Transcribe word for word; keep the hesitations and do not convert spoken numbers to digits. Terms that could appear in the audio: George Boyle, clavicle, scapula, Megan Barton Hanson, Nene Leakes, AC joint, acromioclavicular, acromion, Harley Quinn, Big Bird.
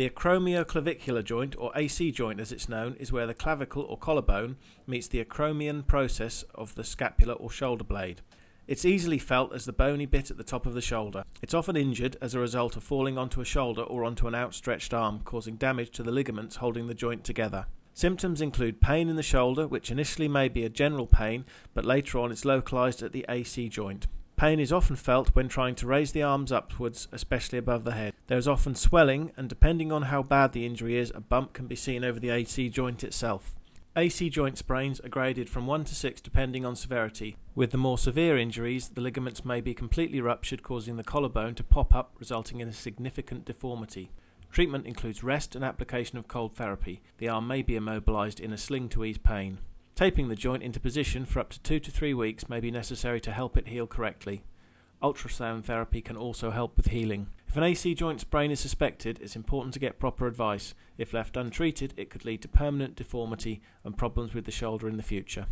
The acromioclavicular joint, or A C joint as it's known, is where the clavicle or collarbone meets the acromion process of the scapula or shoulder blade. It's easily felt as the bony bit at the top of the shoulder. It's often injured as a result of falling onto a shoulder or onto an outstretched arm, causing damage to the ligaments holding the joint together. Symptoms include pain in the shoulder, which initially may be a general pain, but later on is localized at the A C joint. Pain is often felt when trying to raise the arms upwards, especially above the head. There is often swelling, and depending on how bad the injury is, a bump can be seen over the A C joint itself. A C joint sprains are graded from one to six depending on severity. With the more severe injuries, the ligaments may be completely ruptured, causing the collarbone to pop up, resulting in a significant deformity. Treatment includes rest and application of cold therapy. The arm may be immobilized in a sling to ease pain. Taping the joint into position for up to two to three weeks may be necessary to help it heal correctly. Ultrasound therapy can also help with healing. If an A C joint sprain is suspected, it's important to get proper advice. If left untreated, it could lead to permanent deformity and problems with the shoulder in the future.